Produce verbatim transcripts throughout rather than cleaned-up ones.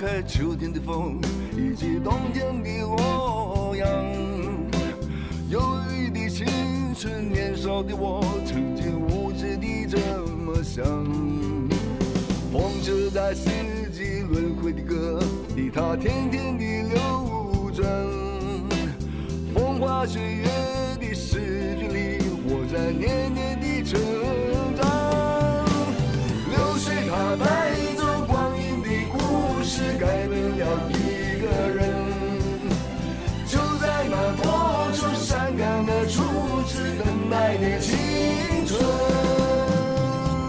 开秋天的风，以及冬天的洛阳。忧郁的青春，年少的我，曾经无知地这么想。风是在四季轮回的歌，吉他天天地流转。风花雪月的诗句里，我在年年地成长。流水它带走光阴的故事，改变了一个人。就在那多愁善感的初次等待的青春，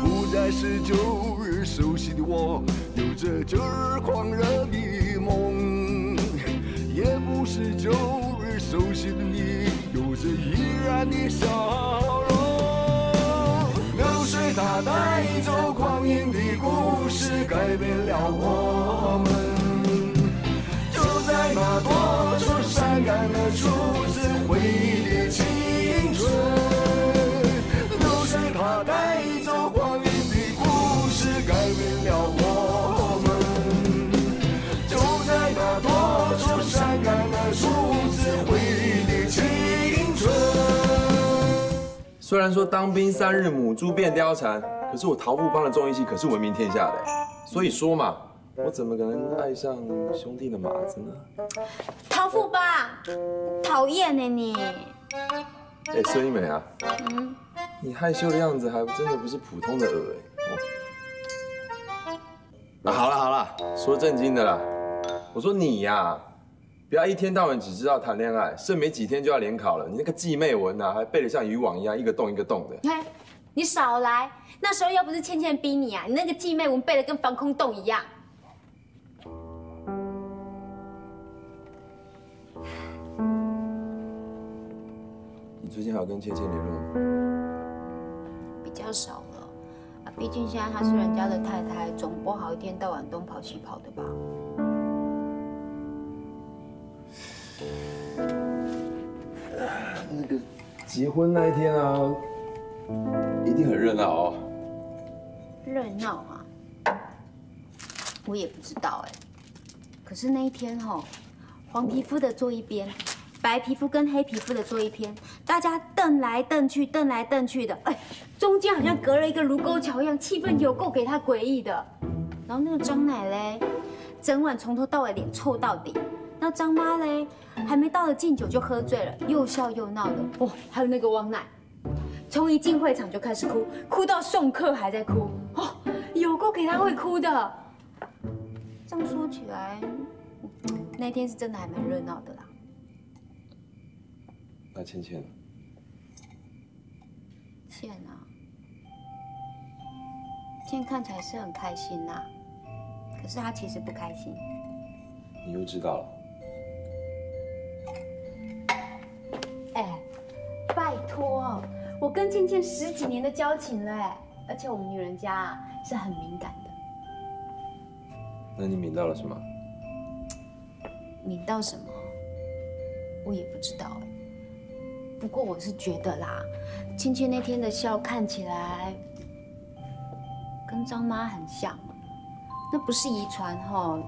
不再是旧日熟悉的我，有着旧日狂热的梦，也不是旧日熟悉的你，有着依然的笑容。流水它带走光阴的故事，改变了我们。就在那多愁善感的初次回忆的青春，流水它带走光阴的故事，改变了我们。就在那多愁善感的初次回忆的青春。虽然说当兵三日母猪变貂蝉，可是我桃富帮的综艺系可是闻名天下的，所以说嘛，我怎么可能爱上兄弟的马子呢？桃富吧，讨厌呢你！哎，孙一美啊，嗯，你害羞的样子还真的不是普通的恶哎。那好了好了，说正经的啦，我说你呀、啊，不要一天到晚只知道谈恋爱，剩没几天就要联考了，你那个记妹文啊，还背得像渔网一样，一个洞一个洞的。哎，你少来，那时候要不是倩倩逼你啊，你那个记妹文背得跟防空洞一样。 最近还有跟倩倩联络吗？比较少了，啊，毕竟现在她是人家的太太，总不好一天到晚东跑西跑的吧。那个结婚那一天啊，一定很热闹哦。热闹啊？我也不知道哎。可是那一天哦，黄皮肤的坐一边。 白皮肤跟黑皮肤的坐一边，大家瞪来瞪去，瞪来瞪去的，哎，中间好像隔了一个卢沟桥一样，气氛有够给他诡异的。然后那个张奶嘞，整晚从头到尾脸臭到底。那张妈嘞，还没到了敬酒就喝醉了，又笑又闹的。哦，还有那个汪奶，从一进会场就开始哭，哭到送客还在哭。哦，有够给他会哭的。这样说起来，那天是真的还蛮热闹的啦。 那倩倩呢？倩啊，倩看起来是很开心呐、啊，可是她其实不开心。你又知道了？哎，拜托，我跟倩倩十几年的交情了哎，而且我们女人家、啊、是很敏感的。那你敏到了什么？敏到什么？我也不知道哎。 不过我是觉得啦，倩倩那天的笑看起来跟张妈很像，那不是遗传哦，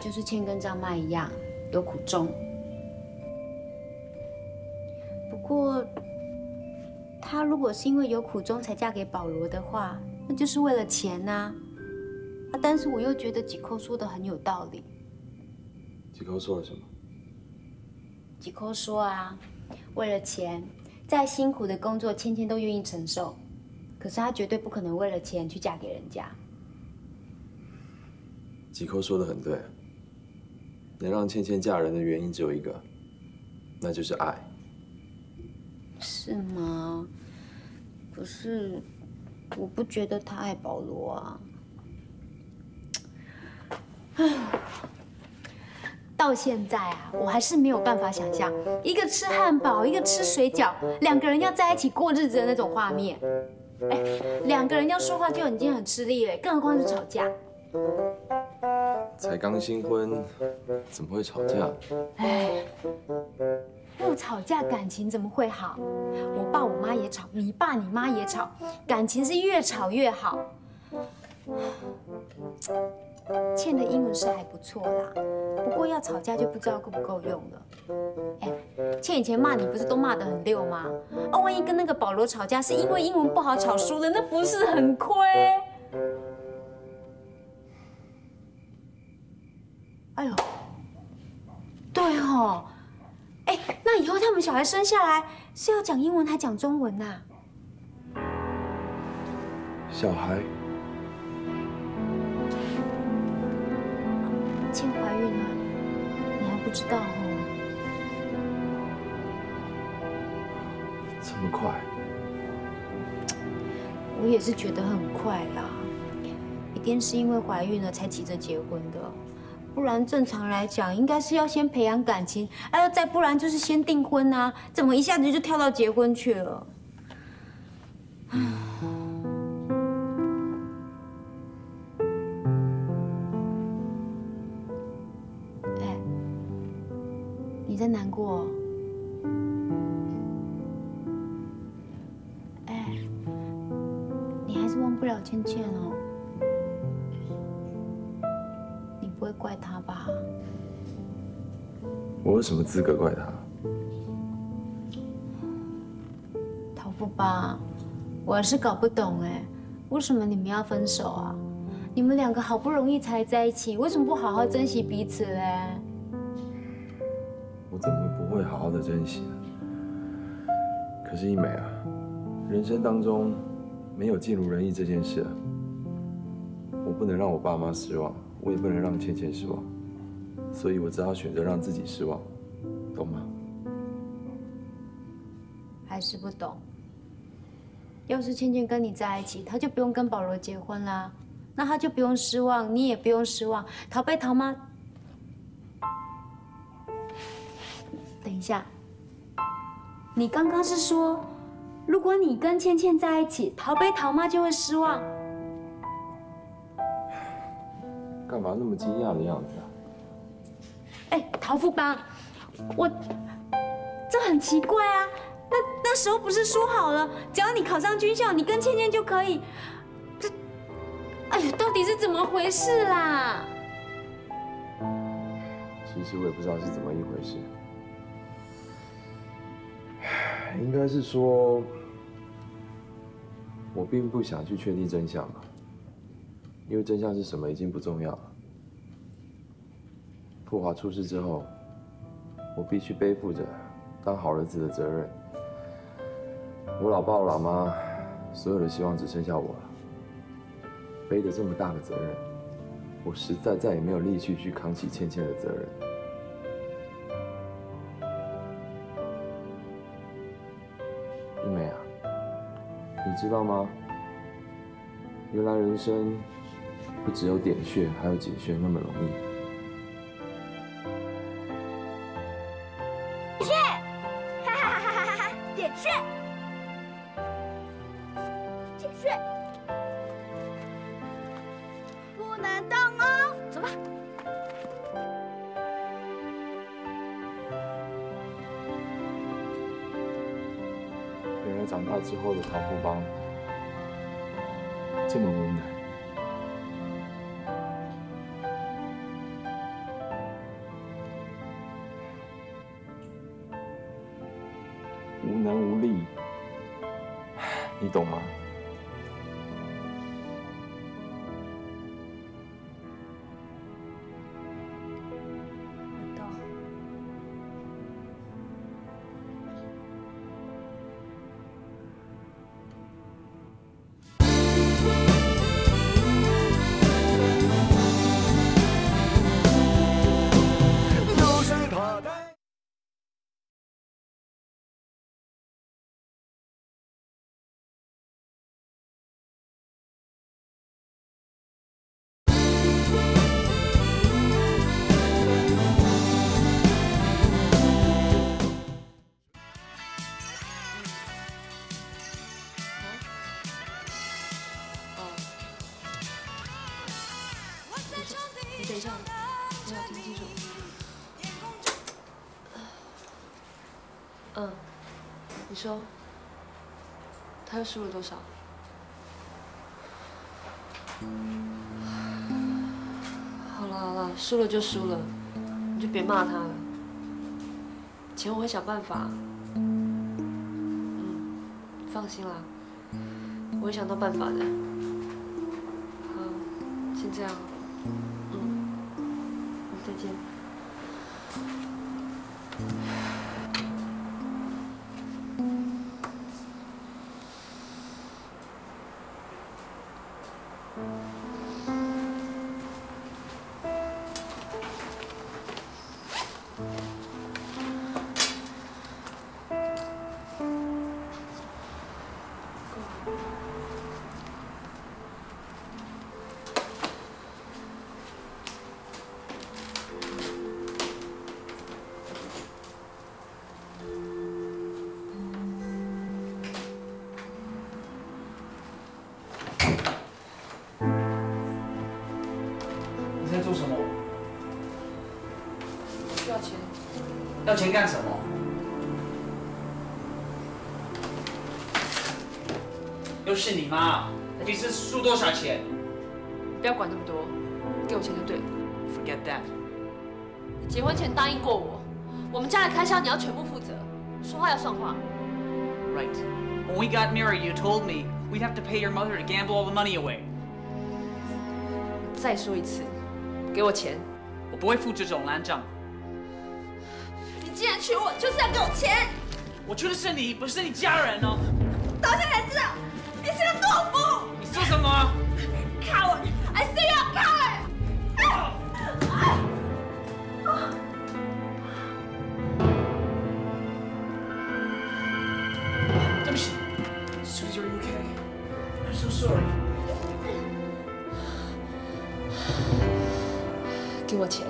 就是倩跟张妈一样有苦衷。不过，她如果是因为有苦衷才嫁给保罗的话，那就是为了钱呐。啊，但是我又觉得几扣说的很有道理。几扣说了什么？ 几口说啊，为了钱，再辛苦的工作，芊芊都愿意承受。可是她绝对不可能为了钱去嫁给人家。几口说的很对，能让芊芊嫁人的原因只有一个，那就是爱。是吗？可是，我不觉得她爱保罗啊。唉。 到现在啊，我还是没有办法想象一个吃汉堡，一个吃水饺，两个人要在一起过日子的那种画面。哎，两个人要说话就已经很吃力了，更何况是吵架。才刚新婚，怎么会吵架？哎，不吵架感情怎么会好？我爸我妈也吵，你爸你妈也吵，感情是越吵越好。茜的英文是还不错啦，不过要吵架就不知道够不够用了。哎，茜以前骂你不是都骂得很溜吗？啊，万一跟那个保罗吵架是因为英文不好吵输了，那不是很亏？哎呦，对哦，哎，那以后他们小孩生下来是要讲英文还讲中文呐？小孩。 茜怀孕了，你还不知道哦？这么快？我也是觉得很快啦，一定是因为怀孕了才急着结婚的，不然正常来讲应该是要先培养感情，哎，再不然就是先订婚啊，怎么一下子就跳到结婚去了？唉。 你在难过？哎，你还是忘不了茜茜哦。你不会怪她吧？我有什么资格怪她？陶富爸，我是搞不懂哎，为什么你们要分手啊？你们两个好不容易才在一起，为什么不好好珍惜彼此嘞？ 我怎么不会好好的珍惜呢？可是一美啊，人生当中没有尽如人意这件事，我不能让我爸妈失望，我也不能让茜茜失望，所以我只好选择让自己失望，懂吗？还是不懂。要是茜茜跟你在一起，她就不用跟保罗结婚啦，那她就不用失望，你也不用失望，陶爸陶妈。 等一下，你刚刚是说，如果你跟茜茜在一起，陶爸陶妈就会失望。干嘛那么惊讶的样子啊？哎，陶富邦，我这很奇怪啊。那那时候不是说好了，只要你考上军校，你跟茜茜就可以。这，哎呦，到底是怎么回事啦？其实我也不知道是怎么一回事。 应该是说，我并不想去确定真相吧，因为真相是什么已经不重要了。富华出事之后，我必须背负着当好儿子的责任。我老爸、我老妈，所有的希望只剩下我了。背着这么大的责任，我实在再也没有力气去扛起茜茜的责任。 一美啊，你知道吗？原来人生不只有点穴还有解穴那么容易。穴，哈哈哈哈哈！点穴，点穴，不能动哦，走吧。长大之后的陶富邦这么无奈，无能无力，你懂吗？我懂。 嗯，你说，他又输了多少？输了就输了，你就别骂他了。钱我会想办法。嗯，放心啦，我会想到办法的。好，先这样。嗯，再见。 做什么？要钱。要钱干什么？又是你妈！你是输多少钱？不要管那么多，给我钱就对了。Forget that。你结婚前答应过我，我们家的开销你要全部负责，说话要算话。Right. When we got married, you told me we'd have to pay your mother to gamble all the money away. 再说一次。 给我钱，我不会付这种烂账。你既然娶我，就是要给我钱。我娶的是你，不是你家人哦。到现在才知道，你是个懦夫。你说什么 ？Coward! I see you coward! 对不起 ，Susie, are you okay? I'm so sorry. 给我钱！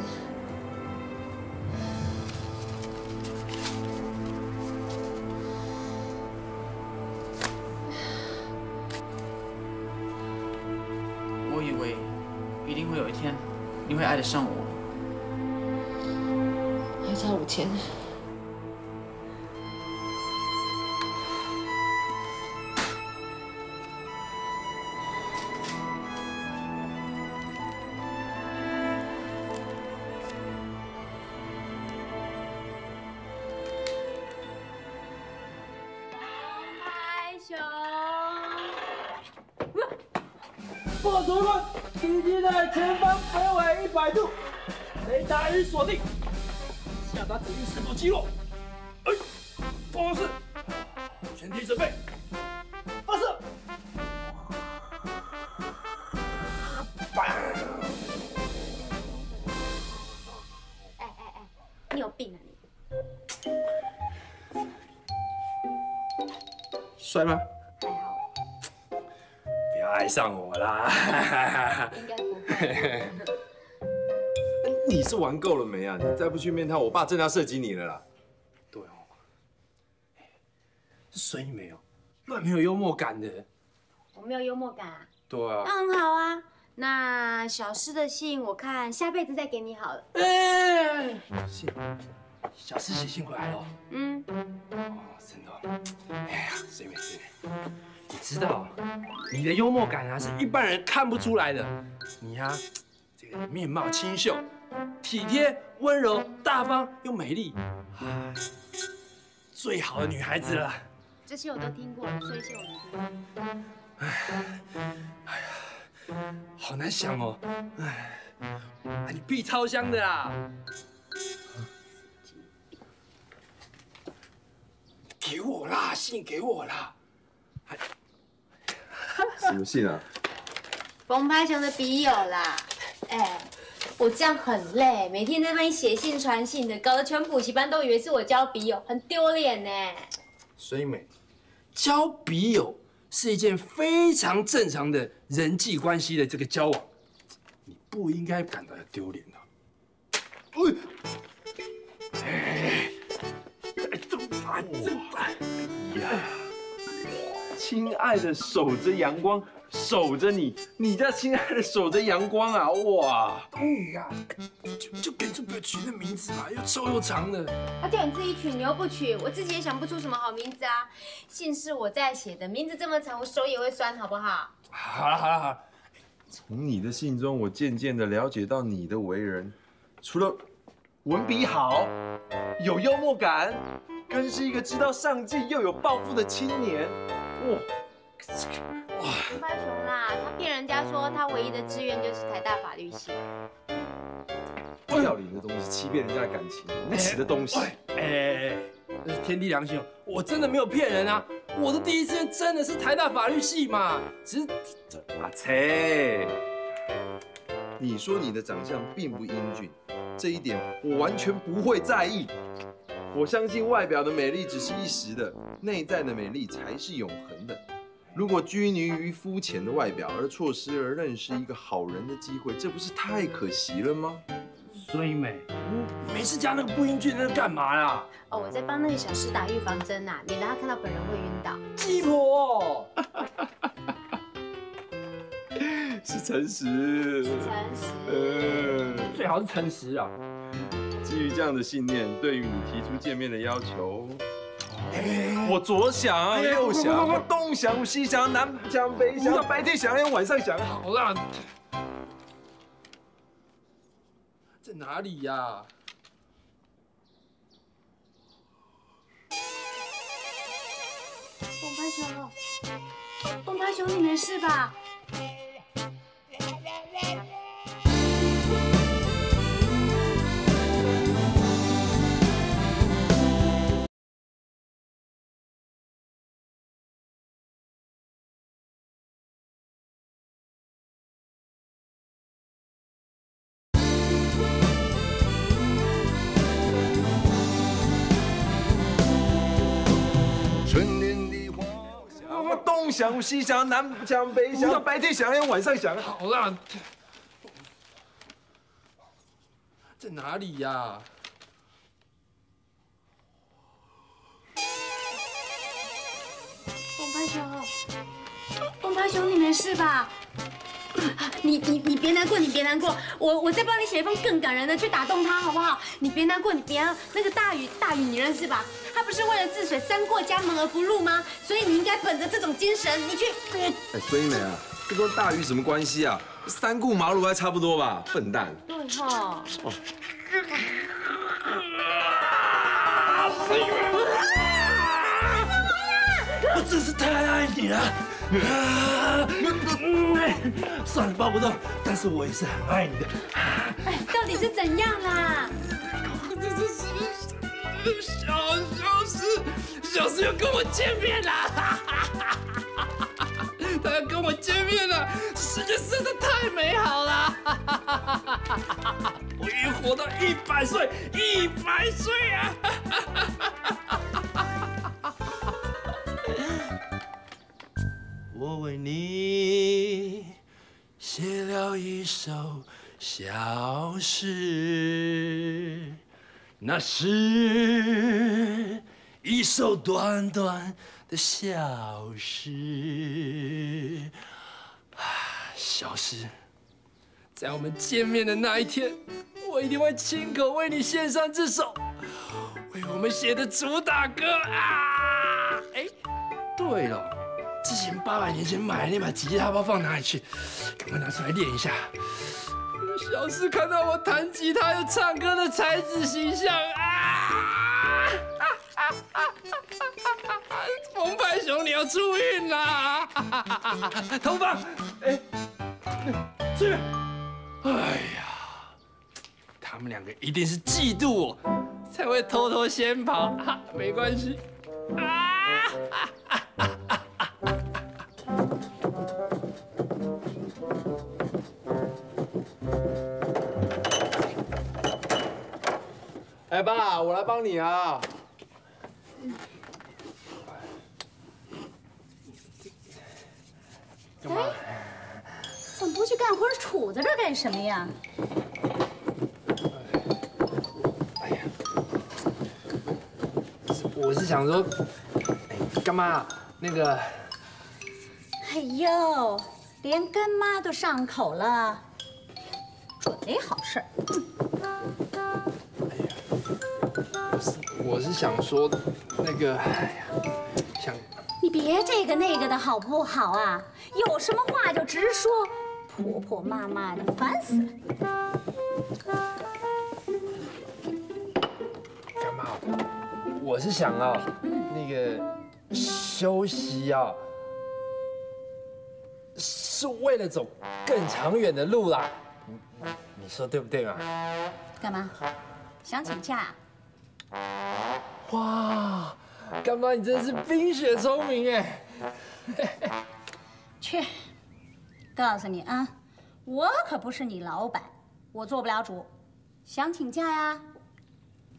我以为一定会有一天你会爱得上我，还差五千。 破竹棍，敌机在前方北纬一百度，雷达已锁定，下达指令四度击落。哎，方式，全体准备，发射！哎哎哎，你有病啊你！帅吗？ 爱上我啦！应该不会。你是玩够了没啊？你再不去面他，我爸正要射击你了啦。对哦，所以你没有，乱没有幽默感的。我没有幽默感啊。对啊。那很好啊。那小诗的信，我看下辈子再给你好了。哎，信，小诗写信过来了。嗯。哦，真的。哎呀，随便随便。 你知道，你的幽默感啊，是一般人看不出来的。你啊，这个面貌清秀、体贴、温柔、大方又美丽，啊，最好的女孩子了。这些我都听过了，所以些我没听过。哎呀，好难想哦。哎，你屁超香的啦！给我啦，信给我啦。 什么信啊？冯拍雄的笔友啦！哎，我这样很累，每天在那里写信传信的，搞得全补习班都以为是我交笔友，很丢脸呢。所以美，交笔友是一件非常正常的人际关系的这个交往，你不应该感到丢脸的。哎，这烦，真烦！哎呀。 亲爱的，守着阳光，守着你，你家亲爱的守着阳光啊！哇，嗯呀，就就给这个取的名字嘛，又臭又长的。啊，对，你自己取，你又不取，我自己也想不出什么好名字啊。信是我在写的，名字这么长，我手也会酸，好不好？好了好了好了，从你的信中，我渐渐的了解到你的为人。除了文笔好、有幽默感，更是一个知道上进又有抱负的青年。哇！潘雄啦，他骗人家说他唯一的志愿就是台大法律系。 笑脸的东西，欺骗人家的感情，无耻的东西！哎，天地良心，我真的没有骗人啊！我的第一志愿真的是台大法律系嘛。只是阿切，你说你的长相并不英俊，这一点我完全不会在意。我相信外表的美丽只是一时的，内在的美丽才是永恒的。如果拘泥于肤浅的外表而错失而认识一个好人的机会，这不是太可惜了吗？ 所以美，没事加那个不英俊那是干嘛啦？哦，我在帮那个小师打预防针呐，免得他看到本人会晕倒。鸡婆，是诚实，是诚实，最好是诚实啊。基于这样的信念，对于你提出见面的要求，我左想右想，我东想西想，南想北想，白天想想，晚上想，好啦。 在哪里呀、啊？蹦爬熊，蹦爬熊，你没事吧？东想西想，南想北想，白天想想，晚上想。好啦，在哪里呀、啊？蹦爬熊，蹦爬熊，你没事吧？你你你别难过，你别难过，我我再帮你写一封更感人的，去打动他，好不好？你别难过，你别那个大禹，大禹你认识吧？他不是为了治水三过家门而不入吗？所以你应该本着这种精神，你去。哎，所以美啊，这跟大禹什么关系啊？三顾茅庐还差不多吧，笨蛋。对哈。哦。所以美，我真是太爱你了。 算了，抱不动，但是我也是很爱你的。哎，到底是怎样啦？这是小小石，小石要跟我见面啦！他要跟我见面了，世界实在太美好了！我愿意活到一百岁，一百岁啊！ 我为你写了一首小诗，那是一首短短的小诗。啊，小诗，在我们见面的那一天，我一定会亲口为你献上这首为我们写的主打歌啊！哎，对了。 之前八百年前买的那把吉他，不知道放哪里去，赶快拿出来练一下。小时看到我弹吉他又唱歌的才子形象啊！澎湃熊，你要出运啦！头发，哎，志远，哎呀，他们两个一定是嫉妒我，才会偷偷先跑。啊、没关系。啊 哎，爸，我来帮你啊！干嘛？怎么不去干活，杵在这干什么呀？哎呀，我是想说，哎，干妈，那个……哎呦，连干妈都上口了，准没好事儿。 我是想说，那个，哎呀，想你别这个那个的好不好啊？有什么话就直说，婆婆妈妈的，烦死了。我是想啊，那个休息啊，是为了走更长远的路啦。你你说对不对嘛？干嘛？想请假？哇，干妈你真是冰雪聪明哎！去，告诉你啊，我可不是你老板，我做不了主。想请假呀？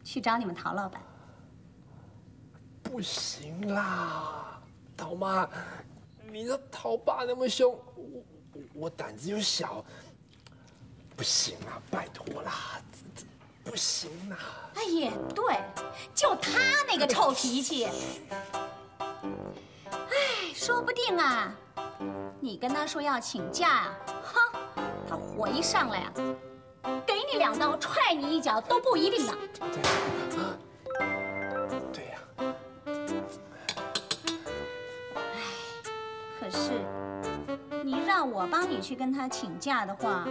去找你们陶老板，不行啦，陶妈，你这陶爸那么凶，我我胆子又小，不行啊，拜托啦，这这不行啊！哎，也对，就他那个臭脾气，哎，说不定啊，你跟他说要请假啊，哼，他火一上来啊。 给你两刀，踹你一脚都不一定的。对呀，哎，可是你让我帮你去跟他请假的话，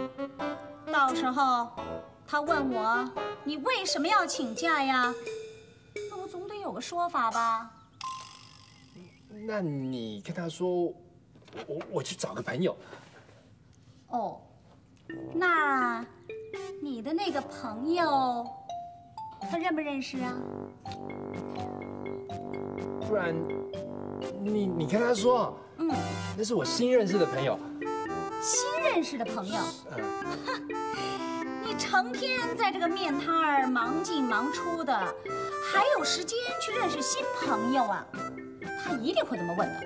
到时候他问我你为什么要请假呀，那我总得有个说法吧。那你跟他说，我我去找个朋友。哦，那。 你的那个朋友，他认不认识啊？不然，你你跟他说，嗯，那是我新认识的朋友。新认识的朋友，你成天在这个面摊儿忙进忙出的，还有时间去认识新朋友啊？他一定会这么问的。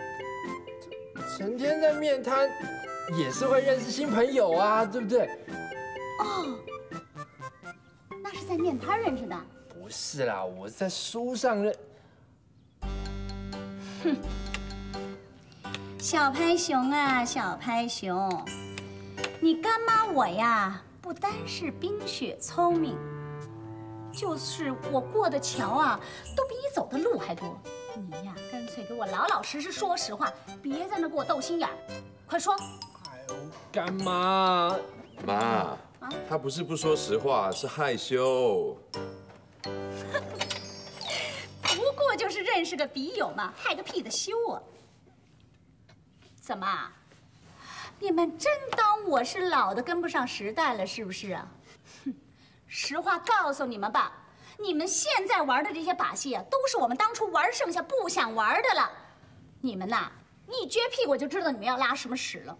成天在面摊，也是会认识新朋友啊，对不对？ 哦，那是在面摊认识的？不是啦，我在书上认。哼，小拍熊啊，小拍熊，你干妈我呀，不单是冰雪聪明，就是我过的桥啊，都比你走的路还多。你呀，干脆给我老老实实说实话，别在那给我斗心眼儿，快说！哎呦，干妈，妈。 他不是不说实话，是害羞。不过就是认识个笔友嘛，害个屁的羞啊！怎么，你们真当我是老的跟不上时代了是不是啊？哼，实话告诉你们吧，你们现在玩的这些把戏啊，都是我们当初玩剩下不想玩的了。你们呐，一撅屁股就知道你们要拉什么屎了。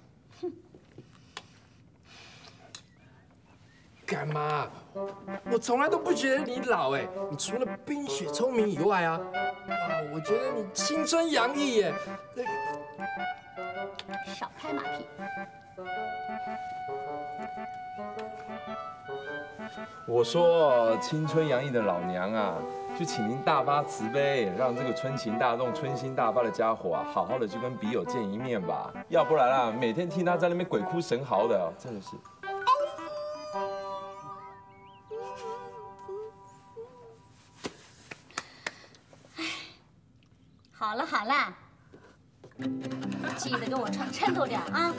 干妈，我从来都不觉得你老哎，你除了冰雪聪明以外啊，啊，我觉得你青春洋溢耶。少拍马屁。我说青春洋溢的老娘啊，就请您大发慈悲，让这个春情大动、春心大发的家伙啊，好好的去跟笔友见一面吧，要不然啊，每天听他在那边鬼哭神嚎的，真的是。 好了好了，记得给我穿衬透点啊！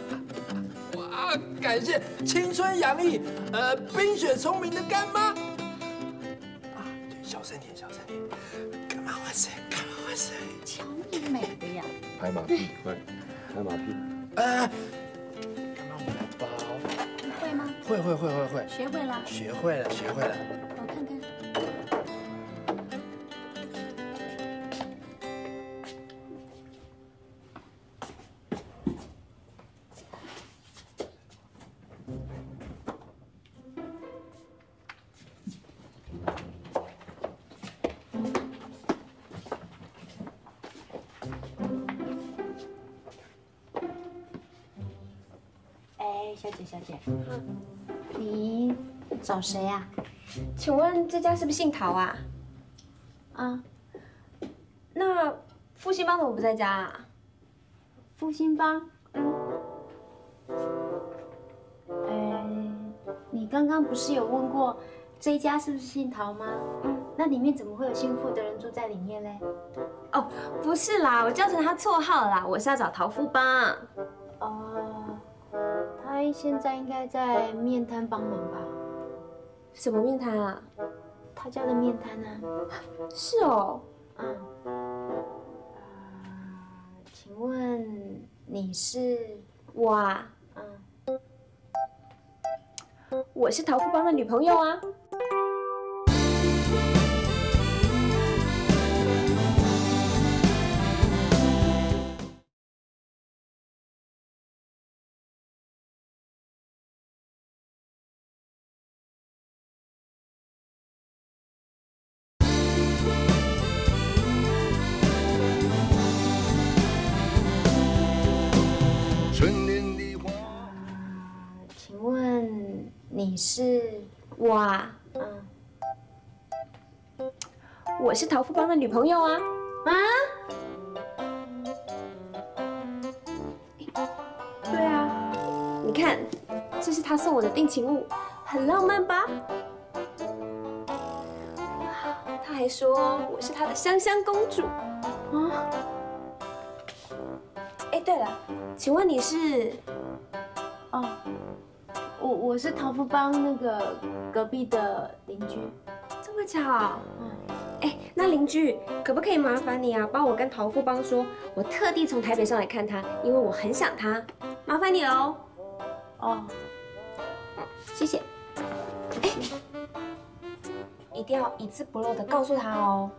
哇，感谢青春洋溢、呃冰雪聪明的干妈。啊，对，小声点，小声点。干妈万岁，干妈万岁！瞧你美的呀！拍马屁，快，拍马屁。哎，干妈我来包。你会吗？会会会会会。学会了？学会了，学会了。我看看。 小姐，小姐，你找谁呀？请问这家是不是姓陶啊？啊，那复兴帮怎么不在家啊？复兴帮，嗯，你刚刚不是有问过这家是不是姓陶吗？那里面怎么会有姓傅的人住在里面嘞？哦，不是啦，我叫成他绰号啦，我是要找陶富帮。哦。 他现在应该在面摊帮忙吧？什么面摊啊？他家的面摊啊？是哦，嗯，呃，请问你是？我啊，嗯，我是陶富邦的女朋友啊。 请问你是我啊？嗯，我是陶富邦的女朋友啊。啊？对啊，你看，这是他送我的定情物，很浪漫吧？他还说我是他的香香公主。啊？哎，对了，请问你是？哦。 我我是陶富邦那个隔壁的邻居，这么巧？嗯，哎，那邻居可不可以麻烦你啊，帮我跟陶富邦说，我特地从台北上来看他，因为我很想他，麻烦你喽。哦，谢谢。哎，一定要一字不漏的告诉他哦。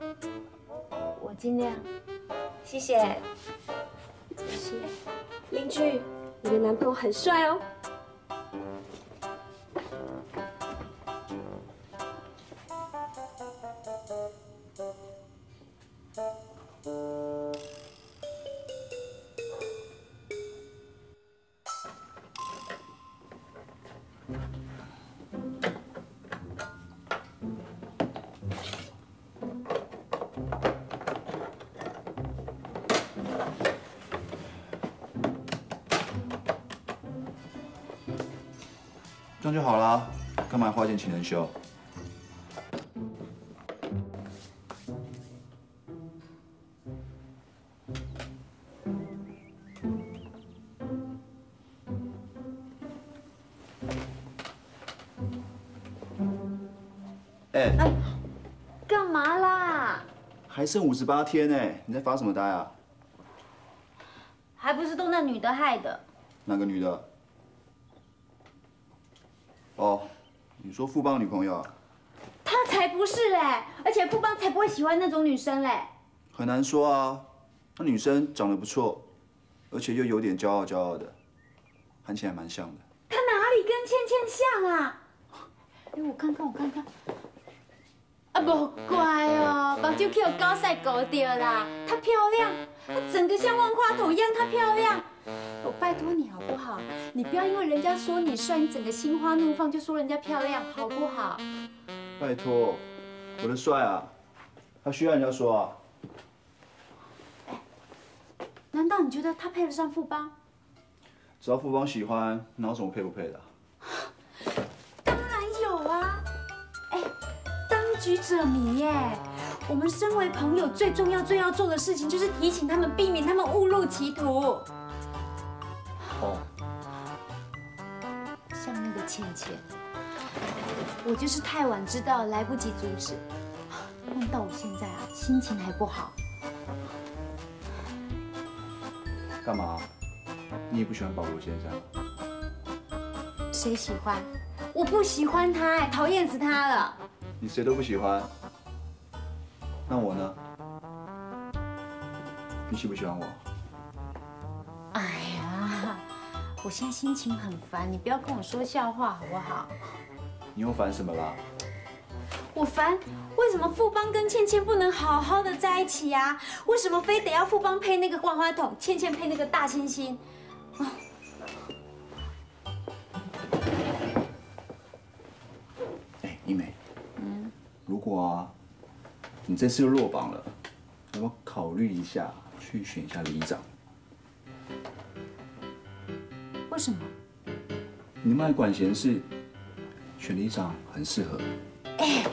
我尽量。谢谢。谢谢。邻居，你的男朋友很帅哦。 这样就好啦，干嘛花钱请人修？哎，哎，干嘛啦？还剩五十八天呢，你在发什么呆啊？还不是都那女的害的。哪个女的？ 哦，你说富邦女朋友啊？他才不是嘞，而且富邦才不会喜欢那种女生嘞。很难说啊，那女生长得不错，而且又有点骄傲骄傲的，看起来蛮像的。她哪里跟茜茜像啊？哎，我看看我看看，啊，无怪哦，目睭去有高晒狗掉啦。她漂亮，她整个像万花筒一样，她漂亮。 我拜托你好不好？你不要因为人家说你帅，你整个心花怒放，就说人家漂亮，好不好？拜托，我的帅啊，他需要人家说啊。哎，难道你觉得他配得上富邦？只要富邦喜欢，哪有什么配不配的？当然有啊！哎，当局者迷耶。 我们身为朋友，最重要、最要做的事情就是提醒他们，避免他们误入歧途。哦，像那个茜茜，我就是太晚知道，来不及阻止，弄到我现在啊，心情还不好。干嘛？你也不喜欢保罗先生？谁喜欢？我不喜欢他，哎，讨厌死他了。你谁都不喜欢。 那我呢？你喜不喜欢我？哎呀，我现在心情很烦，你不要跟我说笑话好不好？你又烦什么啦？我烦，为什么富邦跟茜茜不能好好的在一起啊？为什么非得要富邦配那个万花筒，茜茜配那个大猩猩？啊！哎，一梅，嗯，如果啊。 你这次又落榜了，要不要考虑一下去选一下里长？为什么？你那么爱管闲事，选里长很适合。哎，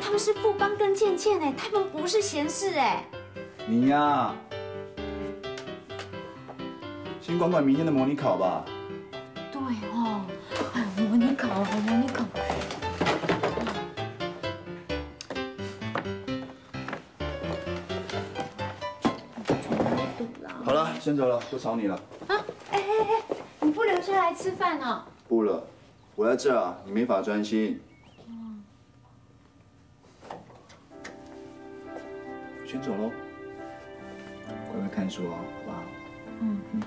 他们是富邦跟茜茜哎，他们不是闲事哎。你呀、啊，先管管明天的模拟考吧。对哦，哎，模拟考，模拟考。好了，先走了，不吵你了。啊，哎哎哎，你不留下来吃饭呢？不了，我在这啊，你没法专心。嗯，先走喽，乖乖看书啊，好吧？嗯嗯。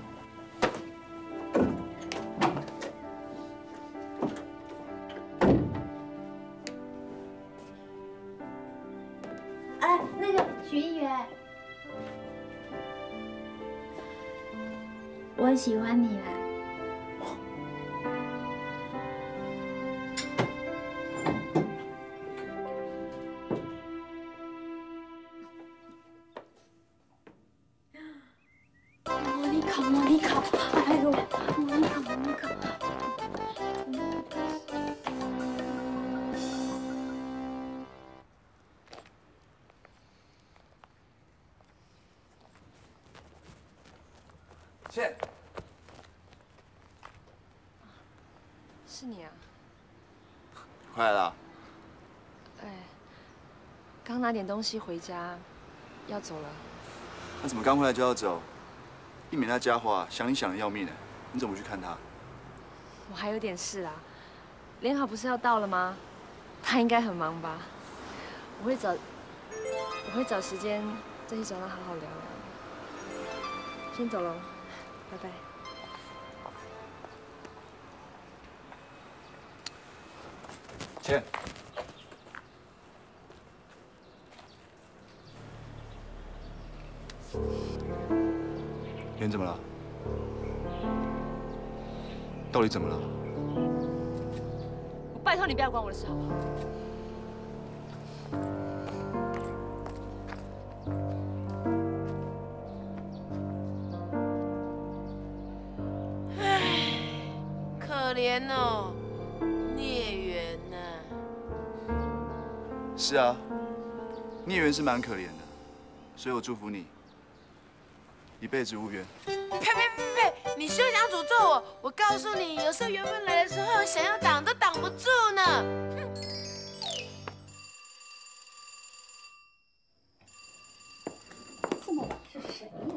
我喜欢你啦！莫妮卡，莫妮卡，哎呦，莫妮卡，莫妮卡。切。 是你啊！快了。哎，刚拿点东西回家，要走了。那怎么刚回来就要走？一鸣那家伙啊，想你想的要命呢。你怎么不去看他？我还有点事啊。联考不是要到了吗？他应该很忙吧？我会找，我会找时间再去找他好好聊聊。先走了，拜拜。 茜，脸怎么了？到底怎么了？我拜托你不要管我的事，好不好？唉，可怜哦。 是啊，孽缘是蛮可怜的，所以我祝福你一辈子无缘。呸呸呸呸！你休想诅咒我！我告诉你，有时候缘分来的时候，想要挡都挡不住呢。这么晚是谁呀？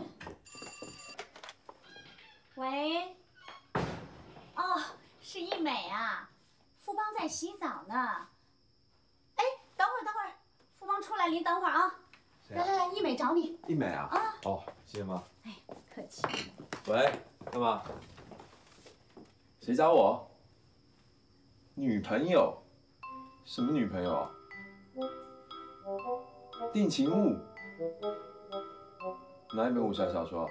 喂。哦，是一美啊，富邦在洗澡呢。 出来，您等会儿啊！来来来，一美找你。一美啊！啊！哦，谢谢妈。哎，不客气。喂，干嘛？谁找我？女朋友？什么女朋友啊？定情物？哪一本武侠小说啊？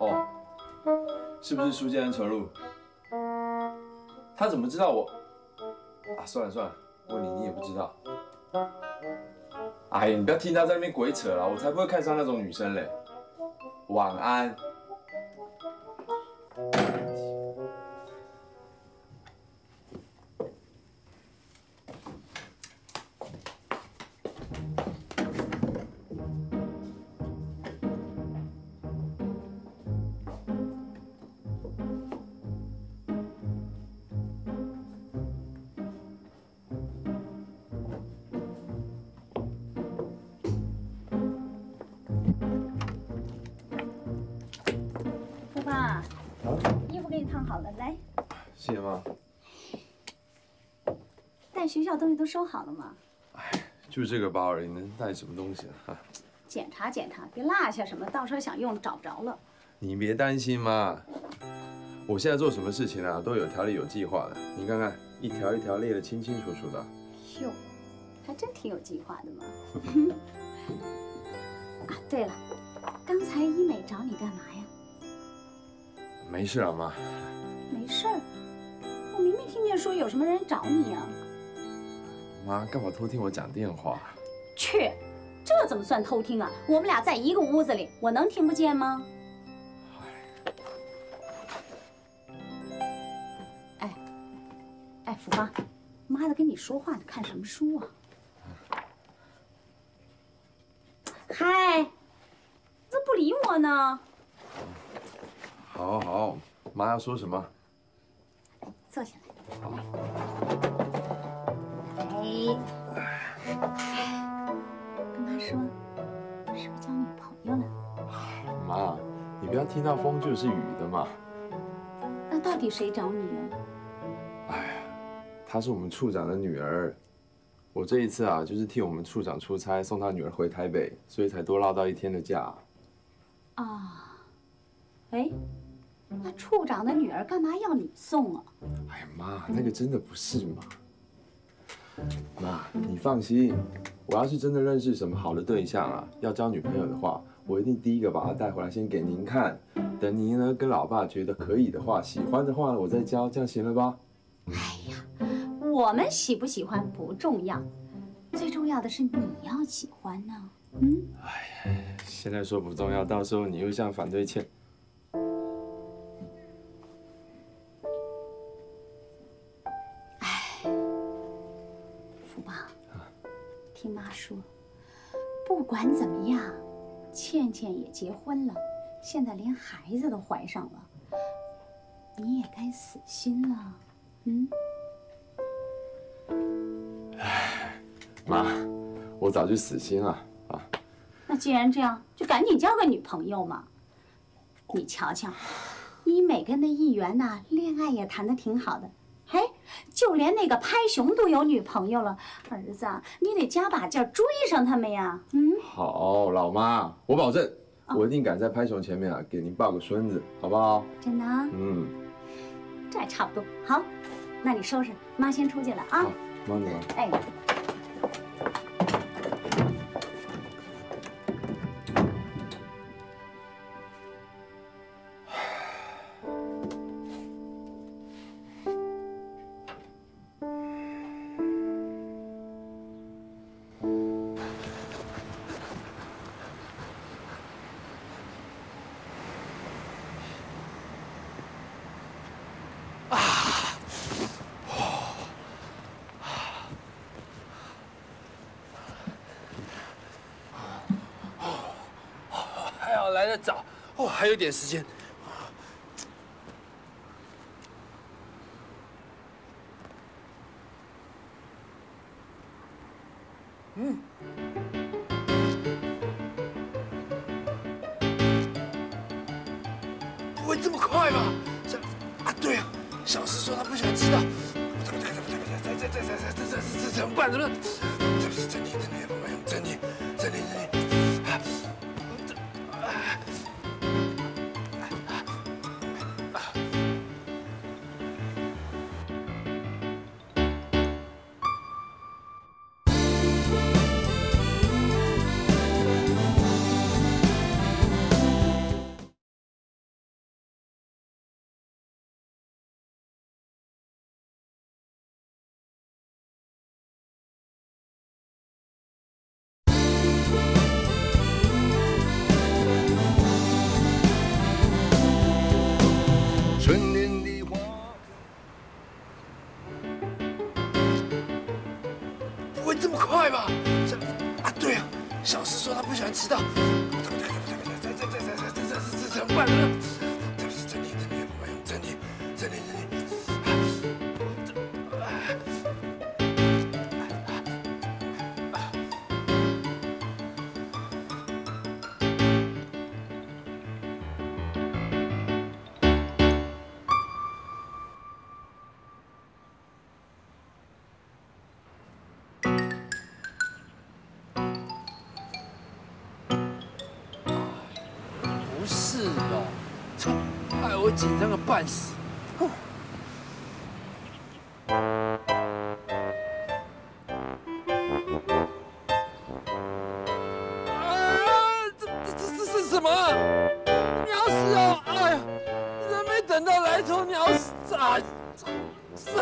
哦，是不是书剑恩仇录？他怎么知道我？啊，算了算了。 问你，你也不知道。哎呀，你不要听他在那边鬼扯了，我才不会看上那种女生嘞。晚安。好了，来，谢谢妈。带学校东西都收好了吗？哎，就这个包而已，能带什么东西啊？检查检查，别落下什么，到时候想用找不着了。你别担心妈，我现在做什么事情啊，都有条理有计划的。你看看，一条一条列得清清楚楚的。哟，还真挺有计划的嘛。啊，对了，刚才医美找你干嘛呀？ 没事啊，妈。没事儿，我明明听见说有什么人找你啊。妈，干嘛偷听我讲电话？去，这怎么算偷听啊？我们俩在一个屋子里，我能听不见吗？哎，哎，福妈，妈在跟你说话呢，看什么书啊？嗨，怎么不理我呢？ 好好，妈要说什么？坐下来。好。哎，跟妈说，是不是交女朋友了？不要听到风就是雨的嘛。那到底谁找你啊？哎呀，她是我们处长的女儿，我这一次啊，就是替我们处长出差，送他女儿回台北，所以才多落到一天的假。啊，哎，那处长的女儿干嘛要你送啊？哎呀妈，那个真的不是嘛。 妈，你放心，我要是真的认识什么好的对象啊，要交女朋友的话，我一定第一个把她带回来，先给您看。等您呢跟老爸觉得可以的话，喜欢的话，我再交，这样行了吧？哎呀，我们喜不喜欢不重要，最重要的是你要喜欢呢。嗯。哎呀，现在说不重要，到时候你又像反对欠。 听妈说，不管怎么样，倩倩也结婚了，现在连孩子都怀上了，你也该死心了，嗯？哎，妈，我早就死心了啊。那既然这样，就赶紧交个女朋友嘛。你瞧瞧，医美跟那议员呐、啊，恋爱也谈得挺好的。 哎，就连那个拍熊都有女朋友了，儿子，你得加把劲儿追上他们呀！嗯，好，老妈，我保证，我一定赶在拍熊前面啊，给您抱个孙子，好不好？真的啊？嗯，这还差不多。好，那你收拾，妈先出去了啊。妈，你忙。哎。 早哦，还有点时间。嗯。不会这么快吧？小啊，对啊，小石说他不喜欢迟到。怎么怎么怎么怎么怎么怎么怎么怎么办？怎么？这不是真听真听，我们真听真听真听。 快吧！啊，对啊，小石说他不喜欢迟到。怎么怎么怎么怎么怎么怎么怎么办呢？这是真理，真理，我们真理，真理，真理。紧张个半死，哼！啊，这这这是什么？鸟屎啊！哎呀，人没等到来头，鸟屎啊！是啊！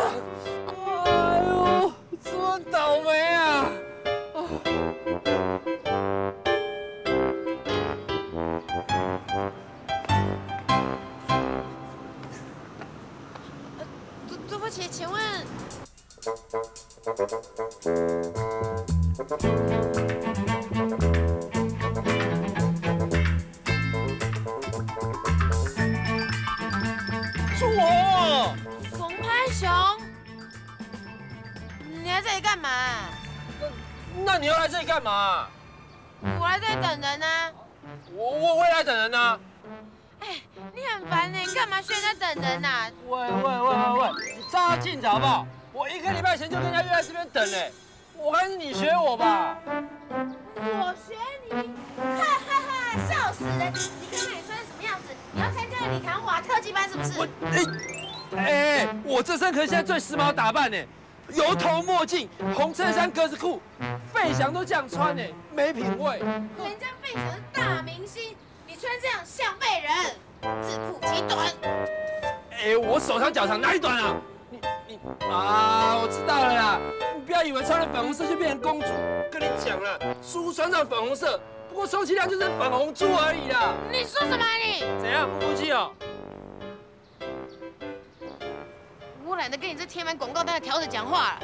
哎呦，这么倒霉啊！啊 请请问，是我，冯拍熊，你来这里干嘛？那那你要来这里干嘛？我来这里等人呢。我我我也来等人呢。哎，你很烦呢，你干嘛去人家等人呐？喂喂喂喂喂，你照镜子好不好？我一个礼拜前就跟人家约在这边等嘞，我还是你学我吧。我学你，哈哈哈，笑死人！你看看你穿什么样子？你要参加李唐华特技班是不是？我哎哎，我这身可是现在最时髦打扮呢。 油头墨镜，红衬衫，格子裤，费翔都这样穿呢，没品味。人家费翔是大明星，你穿这样像废人，自曝其短。哎，我手长脚长哪里短啊？你你啊，我知道了啦，你不要以为穿了粉红色就变成公主。跟你讲啦，叔穿上粉红色，不过充其量就是粉红猪而已啦。你说什么你？怎样不服气哦？ 我懒得跟你这贴满广告单的条子讲话了。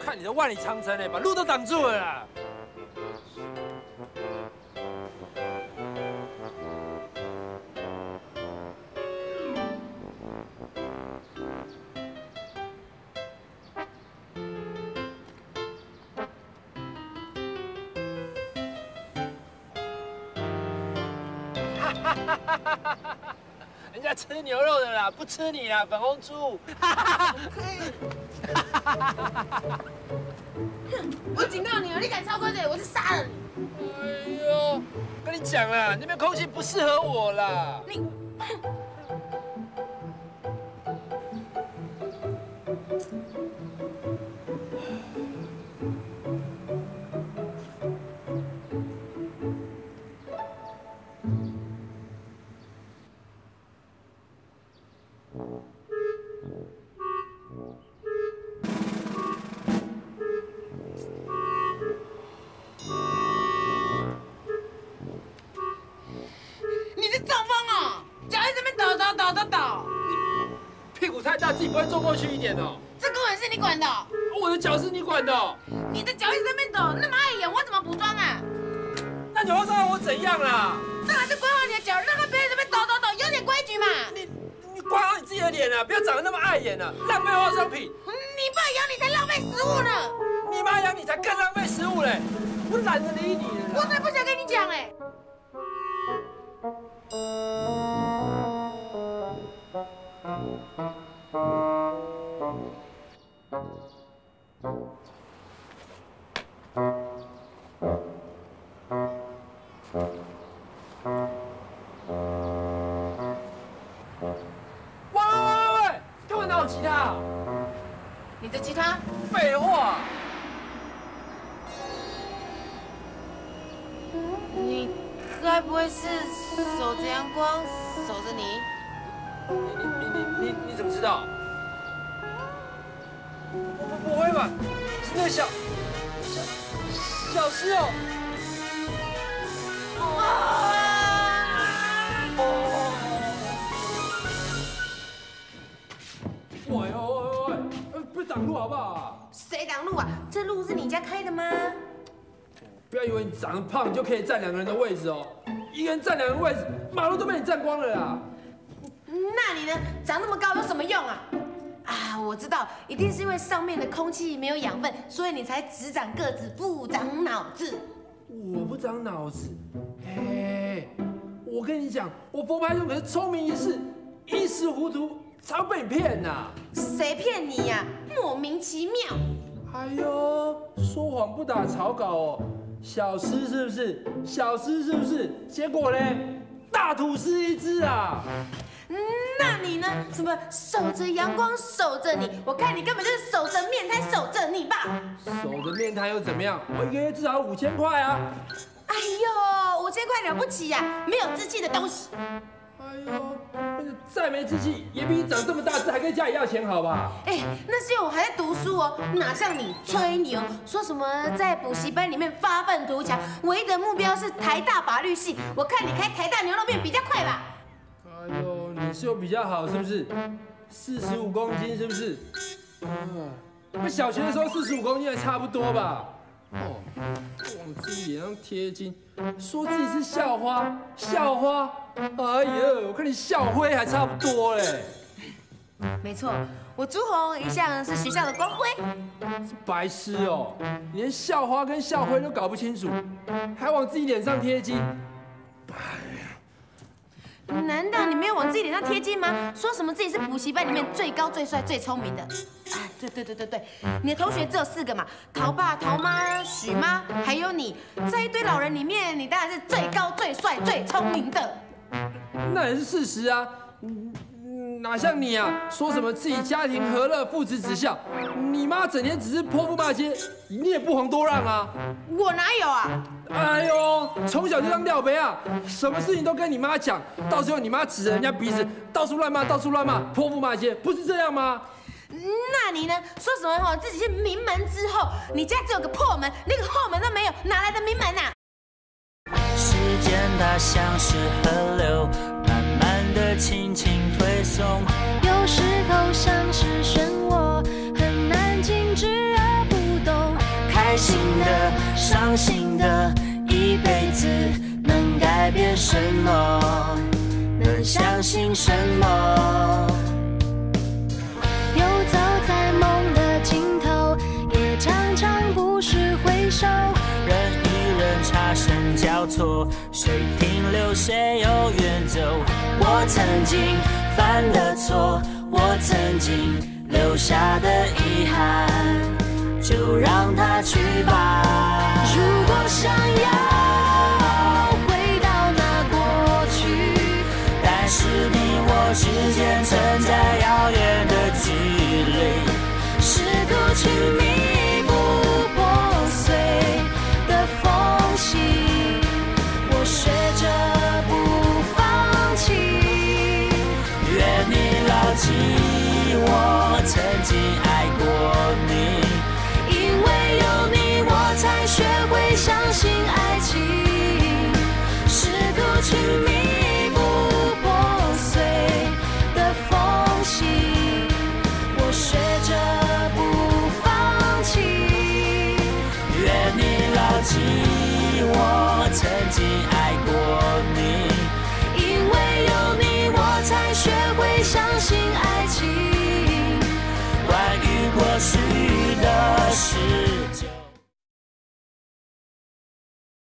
看你的万里长城呢，把路都挡住了啦。哈哈哈哈哈哈哈哈！ 人家吃牛肉的啦，不吃你啦，粉红猪！哼，我警告你了，你敢超过这里，我就杀了你！哎呦，跟你讲啦，那边空气不适合我啦。你，哦，这根本是你管的、哦。我的脚是你管的、哦。你的脚一直在那边抖，那么碍眼，我怎么补妆啊？那你会让我怎样啦？那还是管好你的脚，让他别在那边抖抖抖，有点规矩嘛。你你管好你自己的脸啊，不要长得那么碍眼啊，浪费化妆品。你爸养你才浪费食物呢。你妈养你才更浪费食物嘞。我懒得理你了。我才不想跟你讲嘞。 长得胖你就可以占两个人的位置哦，一个人占两个人位置，马路都被你占光了啦。那你呢？长那么高有什么用啊？啊，我知道，一定是因为上面的空气没有养分，所以你才只长个子不长脑子。我不长脑子，哎，我跟你讲，我佛牌用可是聪明一世，一时糊涂常被骗呐。谁骗你呀？莫名其妙。哎呦，说谎不打草稿哦。 小吃是不是？小吃是不是？结果呢？大吐司一只啊！那你呢？什么守着阳光守着你？我看你根本就是守着面摊守着你吧！守着面摊又怎么样？我一个月至少五千块啊！哎呦，五千块了不起呀、啊！没有志气的东西！哎呦，再没志气也比你长这么大只还跟家里要钱好吧？哎，那是因为我还在读书哦，哪像你吹牛说什么在补习班里面发愤图强，唯一的目标是台大法律系。我看你开台大牛肉面比较快吧？哎呦，你是有比较好是不是？四十五公斤是不是？嗯，那小学的时候四十五公斤还差不多吧？哦，往自己脸上贴金，说自己是校花，校花。 哎呦，我看你校徽还差不多嘞。没错，我朱红一向是学校的光辉。白痴哦，你连校花跟校徽都搞不清楚，还往自己脸上贴金，白难道你没有往自己脸上贴金吗？说什么自己是补习班里面最高、最帅、最聪明的？啊，对对对对对，你的同学只有四个嘛，陶爸、陶妈、许妈，还有你，在一堆老人里面，你当然是最高、最帅、最聪明的。那也是事实啊，哪像你啊，说什么自己家庭和乐、父慈子孝，你妈整天只是泼妇骂街，你也不遑多让啊。我哪有啊？ 哎呦，从小就当料杯啊，什么事情都跟你妈讲，到时候你妈指着人家鼻子到处乱骂，到处乱骂，泼妇骂街，不是这样吗？那你呢？说什么吼，自己是名门之后，你家只有个破门，连个后门都没有，哪来的名门啊？时间它像是河流，慢慢的轻轻推送，有时候像是漩涡，很难静止而不动。 开心的、伤心的，一辈子能改变什么？能相信什么？游走在梦的尽头，也常常不时回首。人与人擦身交错，谁停留谁又远走。我曾经犯的错，我曾经留下的遗憾。 就让它去吧。如果想要回到那过去，但是你我之间存在遥远的距离，试图去弥补破碎的缝隙。我学着不放弃，愿你牢记我曾经。